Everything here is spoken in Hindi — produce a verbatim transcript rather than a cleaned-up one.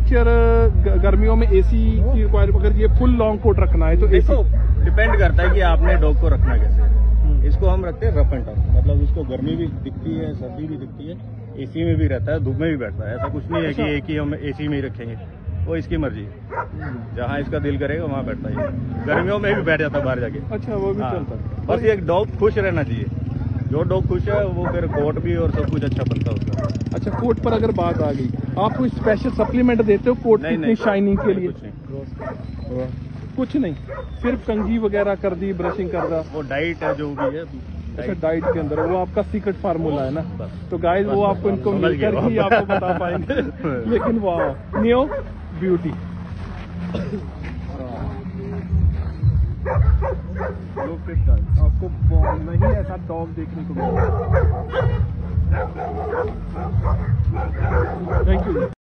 गर्मियों में एसी की रिक्वायरमेंट, अगर ये फुल लॉन्ग कोट रखना है तो देखो डिपेंड करता है कि आपने डॉग को रखना कैसे। इसको हम रखते हैं रफ एंड टफ, मतलब इसको गर्मी भी दिखती है, सर्दी भी दिखती है, एसी में भी रहता है, धूप में भी बैठता है। ऐसा कुछ नहीं है कि एक ही हम एसी में ही रखेंगे, वो इसकी मर्जी है, जहाँ इसका दिल करेगा वहाँ बैठता है। गर्मियों में भी बैठ जाता है बाहर जाके। अच्छा, वो भी चलता है। बस एक डॉग खुश रहना चाहिए, जो डॉग खुश है वो फिर कोट भी और सब कुछ अच्छा बनता है उसका। अच्छा, कोट पर अगर बात आ गई, आप कोई स्पेशल सप्लीमेंट देते हो कोट की शाइनिंग के लिए? कुछ नहीं, सिर्फ कंघी वगैरह कर दी, ब्रशिंग कर दा, वो डाइट है जो भी है। अच्छा, डाइट के अंदर वो आपका सीक्रेट फार्मूला है ना, तो गाइस वो आपको इनको मिलकर ही आपको बता पाएंगे। लेकिन वाह, नियो ब्यूटी आपको नहीं ऐसा डॉग देखने को मिलेगा। Thank you.